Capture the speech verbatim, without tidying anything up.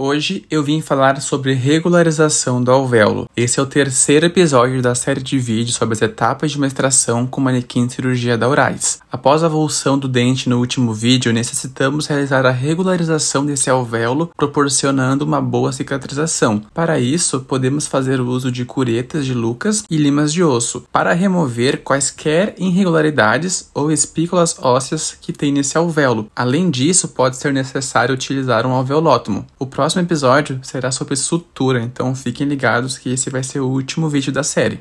Hoje eu vim falar sobre regularização do alvéolo. Esse é o terceiro episódio da série de vídeos sobre as etapas de uma extração com manequim de cirurgia da Urais. Após a avulsão do dente no último vídeo, necessitamos realizar a regularização desse alvéolo, proporcionando uma boa cicatrização. Para isso, podemos fazer o uso de curetas de Lucas e limas de osso, para remover quaisquer irregularidades ou espículas ósseas que tem nesse alvéolo. Além disso, pode ser necessário utilizar um alveolótomo. O O próximo episódio será sobre sutura, então fiquem ligados que esse vai ser o último vídeo da série.